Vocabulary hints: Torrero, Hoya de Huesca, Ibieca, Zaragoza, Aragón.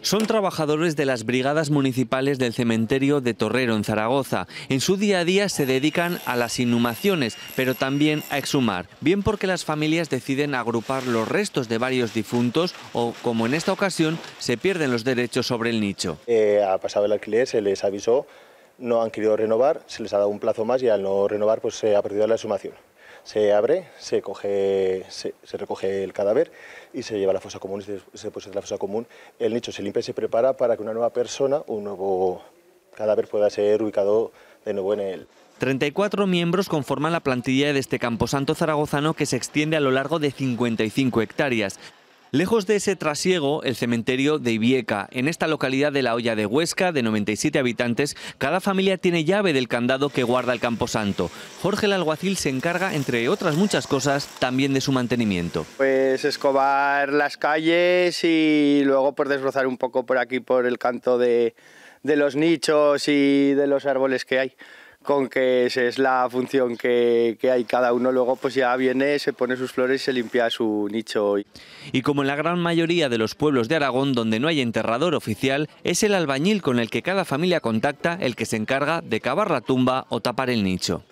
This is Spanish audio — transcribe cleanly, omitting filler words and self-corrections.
Son trabajadores de las brigadas municipales del cementerio de Torrero, en Zaragoza. En su día a día se dedican a las inhumaciones, pero también a exhumar, bien porque las familias deciden agrupar los restos de varios difuntos o, como en esta ocasión, se pierden los derechos sobre el nicho. Ha pasado el alquiler, se les avisó, no han querido renovar, se les ha dado un plazo más y al no renovar pues se ha perdido la exhumación. Se abre, se recoge el cadáver y se lleva a la fosa común, se pone en la fosa común, el nicho se limpia y se prepara para que una nueva persona, un nuevo cadáver pueda ser ubicado de nuevo en él. 34 miembros conforman la plantilla de este camposanto zaragozano que se extiende a lo largo de 55 hectáreas. Lejos de ese trasiego, el cementerio de Ibieca. En esta localidad de la Hoya de Huesca, de 97 habitantes, cada familia tiene llave del candado que guarda el camposanto. Jorge el alguacil se encarga, entre otras muchas cosas, también de su mantenimiento. Pues escobar las calles y luego por desbrozar un poco por aquí, por el canto de los nichos y de los árboles que hay. Con que esa es la función que hay cada uno, luego pues ya viene, se pone sus flores y se limpia su nicho. Y como en la gran mayoría de los pueblos de Aragón donde no hay enterrador oficial, es el albañil con el que cada familia contacta el que se encarga de cavar la tumba o tapar el nicho.